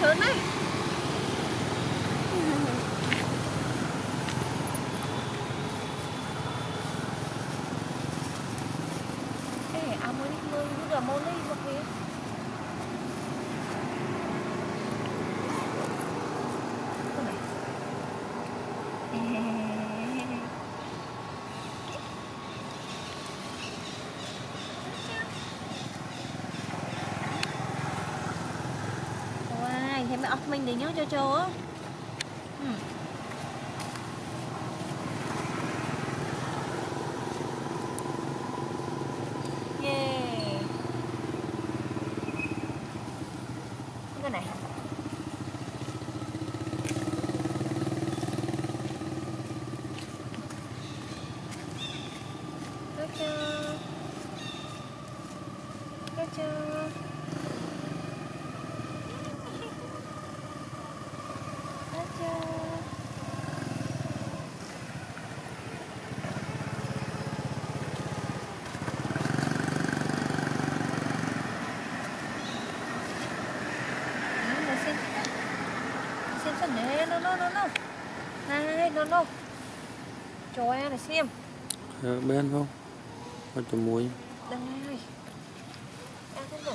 sớm đấy. Ê, à mới đi mưa như là mô ly một phía. Mẹ ốc mình để nhớ cho trâu á. Yeah. Cái này. Cái chưa. Cái chưa. No. Cho em để xem. Bé ăn không? Ăn cho muối. Đây. Ăn thế rồi.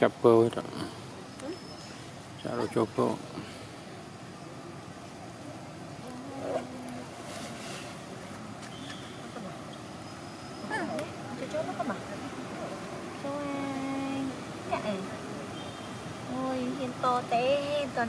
Chắp bơ hết rồi. Chả đồ cho bơ. To té toàn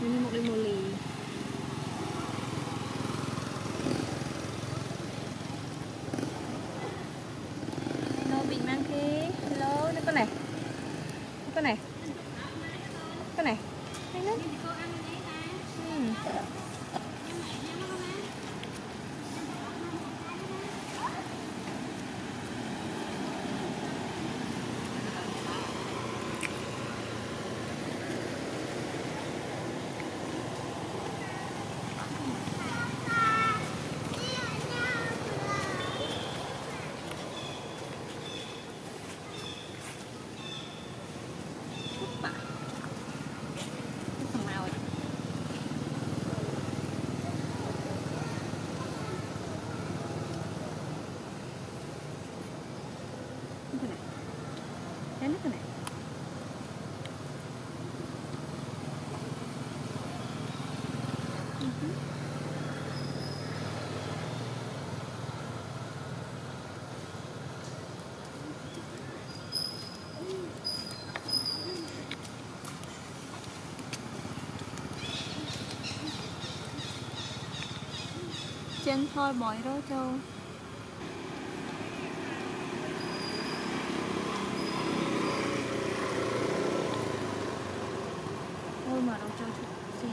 Ini muli-muli. Hello bị mang khí. Hello, nó con này. Con này. Con này. Hay lắm. Chân thôi bỏi đó châu. Ôi mà đâu châu xe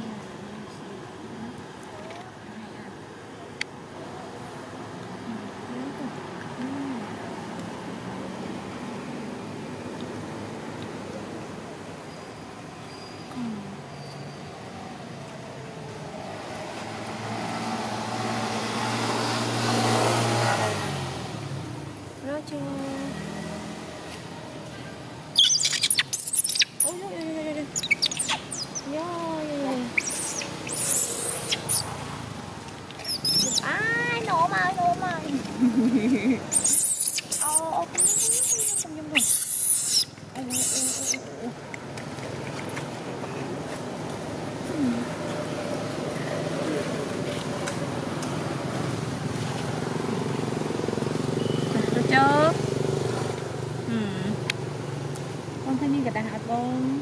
thân mình đã bông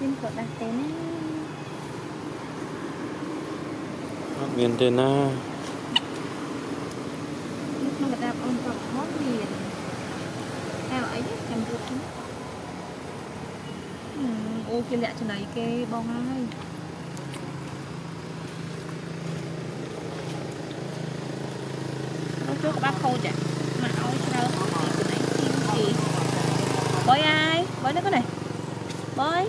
mình có đặt tên miền tên na mình đã bông bọc món miền nào ấy cầm được ô kia lẹ chỗ này kê bông ai lúc trước bác khô chạy mà ôi sao bơi ai bơi nó cái này bơi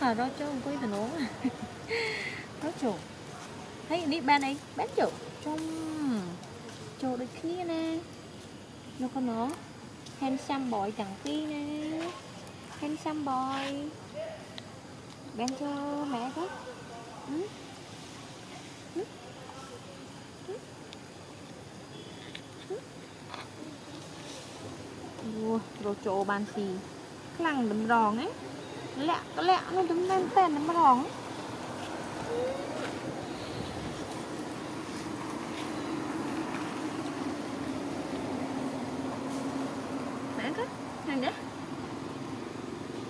à đó cho quay thành ố đó chủ thấy đi ba này bán chủ trong chỗ được kia nè nó có nó handsome boy chẳng kia nè handsome boy bán cho mẹ đó rồi chỗ bàn xì lằng đầm ròn ấy lẹ nó đứng lên tên nó mà hỏng mẹ cứ thằng đấy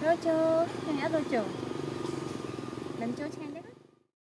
rồi chưa thằng đã rồi chịu đánh chơi thằng đấy.